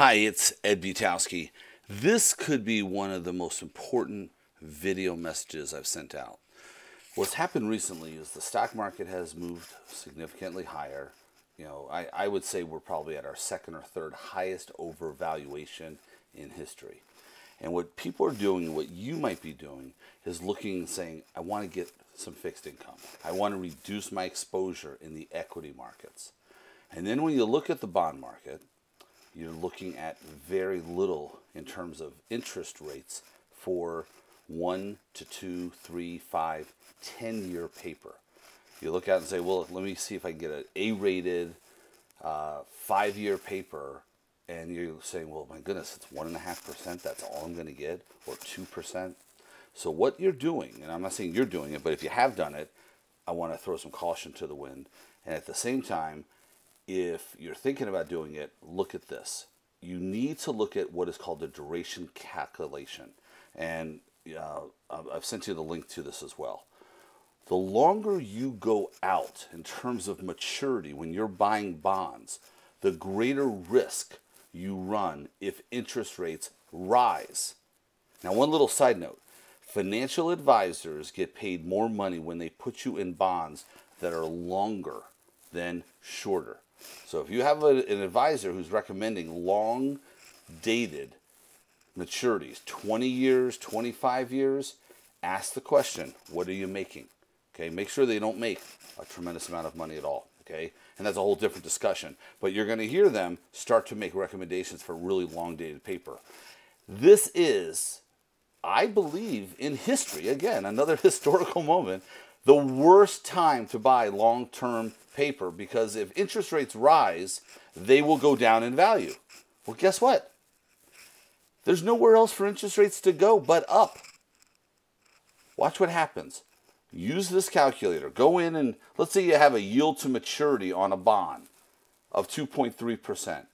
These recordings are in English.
Hi, it's Ed Butowski. This could be one of the most important video messages I've sent out. What's happened recently is the stock market has moved significantly higher. You know, I would say we're probably at our second or third highest overvaluation in history. And what people are doing, what you might be doing, is looking and saying, I want to get some fixed income. I want to reduce my exposure in the equity markets. And then when you look at the bond market, you're looking at very little in terms of interest rates for 1 to 2, 3, 5, 10-year paper. You look out and say, well, let me see if I can get an A-rated 5-year paper. And you're saying, well, my goodness, it's 1.5%. That's all I'm going to get, or 2%. So what you're doing, and I'm not saying you're doing it, but if you have done it, I want to throw some caution to the wind. And at the same time, if you're thinking about doing it, look at this. You need to look at what is called the duration calculation. And I've sent you the link to this as well. The longer you go out in terms of maturity when you're buying bonds, the greater risk you run if interest rates rise. Now, one little side note. Financial advisors get paid more money when they put you in bonds that are longer than shorter. So if you have an advisor who's recommending long-dated maturities, 20 years, 25 years, ask the question, what are you making? Okay, make sure they don't make a tremendous amount of money at all. Okay, and that's a whole different discussion. But you're going to hear them start to make recommendations for really long-dated paper. This is, I believe, in history, again, another historical moment, the worst time to buy long-term paper, because if interest rates rise, they will go down in value. Well, guess what? There's nowhere else for interest rates to go but up. Watch what happens. Use this calculator. Go in and let's say you have a yield to maturity on a bond of 2.3%.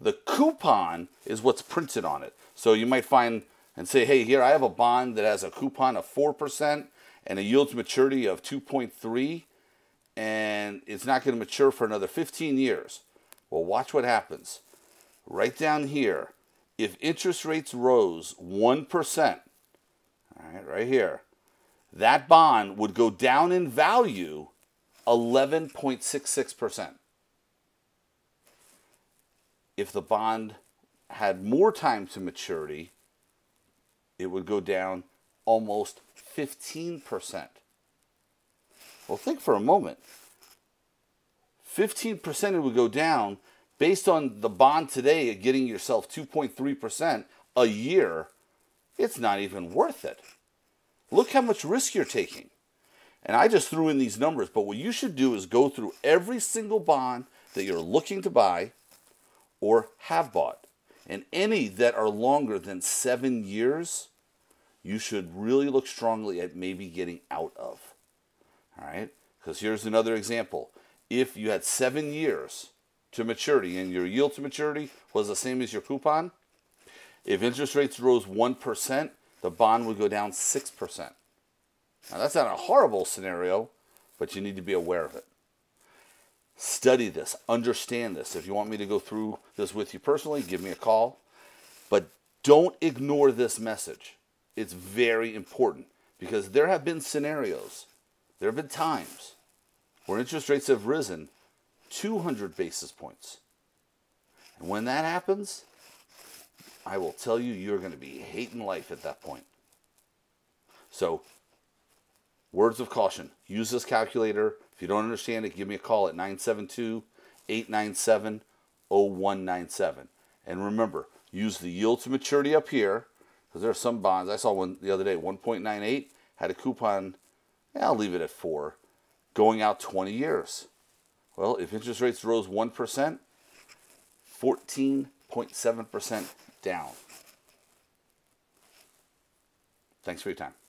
The coupon is what's printed on it. So you might find and say, hey, here I have a bond that has a coupon of 4% and a yield to maturity of 2.3%. And it's not going to mature for another 15 years. Well, watch what happens. Right down here, if interest rates rose 1%, all right, right here, that bond would go down in value 11.66%. If the bond had more time to maturity, it would go down almost 15%. Well, think for a moment. 15% it would go down based on the bond today at getting yourself 2.3% a year. It's not even worth it. Look how much risk you're taking. And I just threw in these numbers, but what you should do is go through every single bond that you're looking to buy or have bought. And any that are longer than 7 years, you should really look strongly at maybe getting out of. All right, because here's another example. If you had 7 years to maturity and your yield to maturity was the same as your coupon, if interest rates rose 1%, the bond would go down 6%. Now, that's not a horrible scenario, but you need to be aware of it. Study this. Understand this. If you want me to go through this with you personally, give me a call. But don't ignore this message. It's very important, because there have been scenarios, there have been times where interest rates have risen 200 basis points. And when that happens, I will tell you, you're going to be hating life at that point. So, words of caution. Use this calculator. If you don't understand it, give me a call at 972-897-0197. And remember, use the yield to maturity up here, because there are some bonds. I saw one the other day, 1.98, had a coupon. I'll leave it at 4, going out 20 years. Well, if interest rates rose 1%, 14.7% down. Thanks for your time.